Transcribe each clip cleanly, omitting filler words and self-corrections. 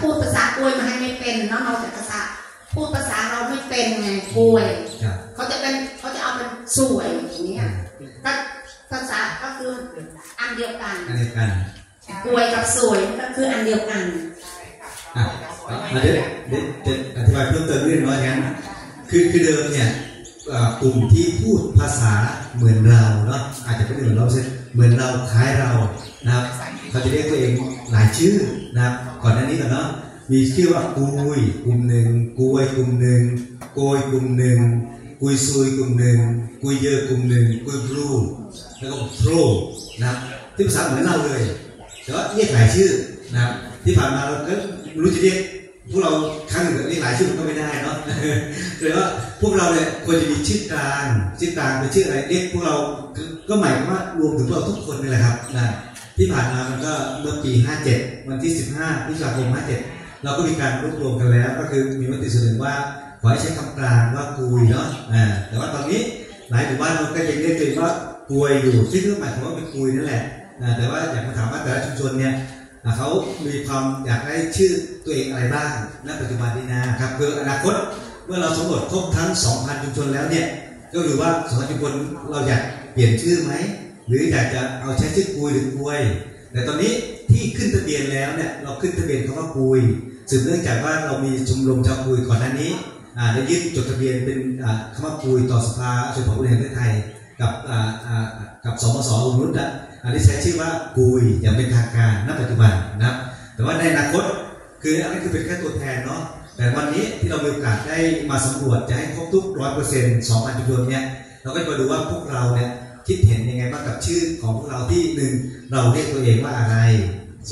พูดภาษากล้วยมาให้ไม่เป็นเนาะเราจะภาษาพูดภาษาเราไม่เป็นไงกล้วยเขาจะเป็นเขาจะเอาเป็นสวยอย่างนี้ก็ภาษาก็คืออันเดียวกันกล้วยกับสวยก็คืออันเดียวกันเดี๋ยวอธิบายเพิ่มเติมเรื่องน้อยงั้นคือเดิมเนี่ยกลุ่มที่พูดภาษาเหมือนเราเนาะอาจจะไม่เหมือนเราเช่นเหมือนเราคล้ายเรานะครับเขาจะเรียกตัวเองหลายชื่อนะครับก่อนหน้านี้กันเนาะมีชื่อว่ากุยกลุ่มหนึ่งกุยกลุ่มหนึ่งโกยกลุ่มหนึ่งกุยซุยกลุ่มหนึ่งกุยเยอะกลุ่มหนึ่งกุยบลูแล้วก็โพรนะครับที่ภาษาเหมือนเราเลยแต่ว่าเรียกหลายชื่อนะครับที่ผ่านมาเราก็รู้จะเรียกพวกเราครั้งหนึ่งเรียกหลายชื่อมันก็ไม่ได้เนาะเลยว่าพวกเราเนี่ยควรจะมีชื่อกลางเป็นชื่ออะไรเรียกพวกเราก็หมายความว่ารวมถึงพวกเราทุกคนนี่แหละครับนะที่ผ่านมามันก็เมื่อปี57วันที่15พฤษภาคม57เราก็มีการรวบรวมกันแล้วก็คือมีมติเสนอว่าขอให้ใช้คำกลางว่ากุยเนาะแต่ว่าตอนนี้หลายหมู่บ้านเราก็ยังเรียกตัวเองว่ากุยอยู่ซึ่งก็หมายความว่าเป็นกุยนั่นแหละแต่ว่าอยากมาถามว่าแต่ละชุมชนเนี่ยเขามีความอยากได้ชื่อตัวเองอะไรบ้างณปัจจุบันนี้นะครับคืออนาคตเมื่อเราสำรวจครบทั้ง 2,000 ชุมชนแล้วเนี่ยก็คือว่า 2,000 ชุมชนเราอยากเปลี่ยนชื่อไหมหรืออยากจะเอาใช้ชื่อกุยหรือกุยแต่ตอนนี้ที่ขึ้นทะเบียนแล้วเนี่ยเราขึ้นทะเบียนคำว่ากุยสืบเนื่องจากว่าเรามีชมรมชาวกุยก่อนหน้านี้ได้ยื่นจดทะเบียนเป็นคำว่ากุยต่อสภาชนเผ่ากุยแห่งประเทศไทยกับสมสอุรุตอ่ะอันนี้ใช้ชื่อว่ากุยอย่างเป็นทางการณปัจจุบันนะครับแต่ว่าในอนาคตคืออันนี้คือเป็นแค่ตัวแทนเนาะแต่วันนี้ที่เรามีโอกาสได้มาสำรวจจะให้ครบทุก 100% 2,000 ชุมชนเนี่ยเราก็จะมาดูว่าพวกเราเนี่ยคิดเห็นยังไงบ้างกับชื่อของพวกเราที่1เราเรียกตัวเองว่าอะไร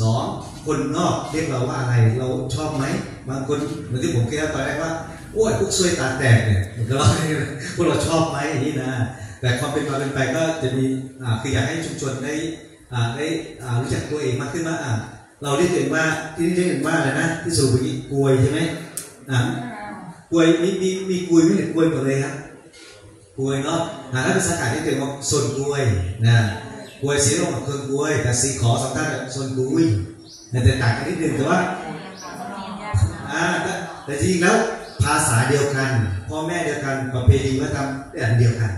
2คนนอกเรียกเราว่าอะไรเราชอบไหมบางคนเหมือนที่ผมเคยเล่าตอนแรกว่าโอ้ยพวกซวยตาแตกเนี่ยเราพวกเราชอบไหมอย่างนี้นะแต่ความเป็นมาเป็นไปก็จะมีคืออยากให้ชุมชนได้รู้จักตัวเองมากขึ้นว่าเราเรียกตัวเองว่าที่เรียกว่าอะไรนะที่สุดเป็นกุยใช่ไหมกุยมีกุยไม่เห็นกุยหมดเลยครับกุยเนาะถ้าเป็นสาขาที่เรียกว่าส่วนกุยนะกุยสีลงกับคนกุยแต่สีขอสำคัญกับส่วนกุยแต่ต่างกันนิดนึงแต่ว่าแต่จริงแล้วภาษาเดียวกันพ่อแม่เดียวกันประเพณีวัฒนธรรมเดียวกัน